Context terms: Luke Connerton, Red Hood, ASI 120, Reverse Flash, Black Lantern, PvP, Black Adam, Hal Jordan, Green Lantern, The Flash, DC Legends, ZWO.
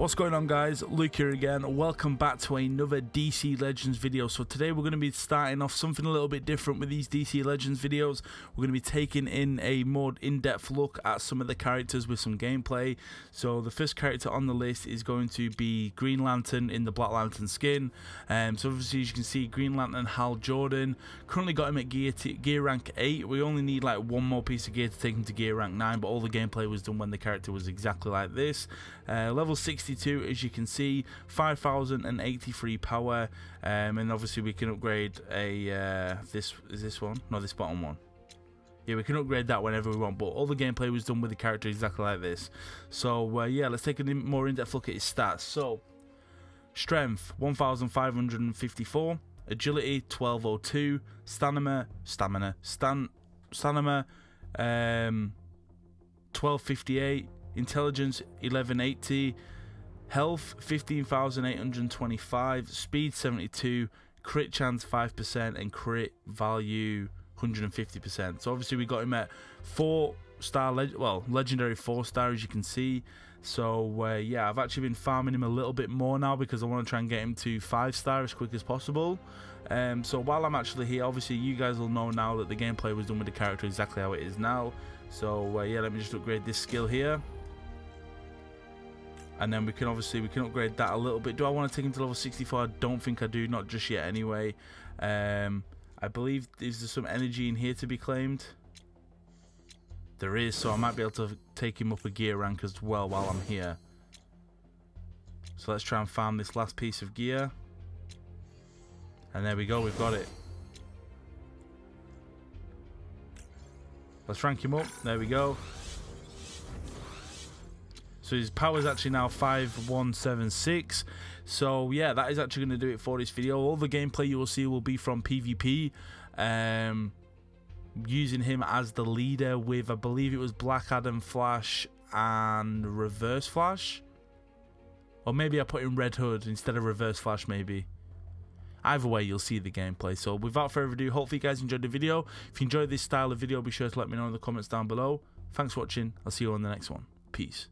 What's going on, guys? Luke here again. Welcome back to another DC Legends video. So today we're going to be starting off something a little bit different with these DC Legends videos. We're going to be taking in a more in-depth look at some of the characters with some gameplay. So the first character on the list is going to be Green Lantern in the Black Lantern skin. So obviously, as you can see, Green Lantern Hal Jordan. Currently got him at gear rank 8. We only need like one more piece of gear to take him to gear rank 9, but all the gameplay was done when the character was exactly like this. Level 60. As you can see, 5083 power, and obviously we can upgrade a this bottom one. Yeah, we can upgrade that whenever we want, but all the gameplay was done with the character exactly like this. So yeah, let's take a more in-depth look at his stats. So strength 1554, agility 1202, stamina 1258, intelligence 1180, health 15,825, speed 72, crit chance 5%, and crit value 150%. So obviously we got him at legendary 4-star, as you can see. So yeah, I've actually been farming him a little bit more now because I want to try and get him to 5-star as quick as possible. So while I'm actually here, obviously you guys will know now that the gameplay was done with the character exactly how it is now. So yeah, let me just upgrade this skill here. And then we can upgrade that a little bit. Do I want to take him to level 64? I don't think I do, not just yet anyway. I believe there's some energy in here to be claimed. There is, so I might be able to take him up a gear rank as well while I'm here. So let's try and farm this last piece of gear. And there we go, we've got it. Let's rank him up, there we go. So his power is actually now 5176. So yeah, that is actually going to do it for this video. All the gameplay you will see will be from PvP, using him as the leader with, I believe it was Black Adam, Flash, and Reverse Flash. Or maybe I put in Red Hood instead of Reverse Flash, maybe. Either way, you'll see the gameplay. So without further ado, hopefully you guys enjoyed the video. If you enjoyed this style of video, be sure to let me know in the comments down below. Thanks for watching. I'll see you on the next one. Peace.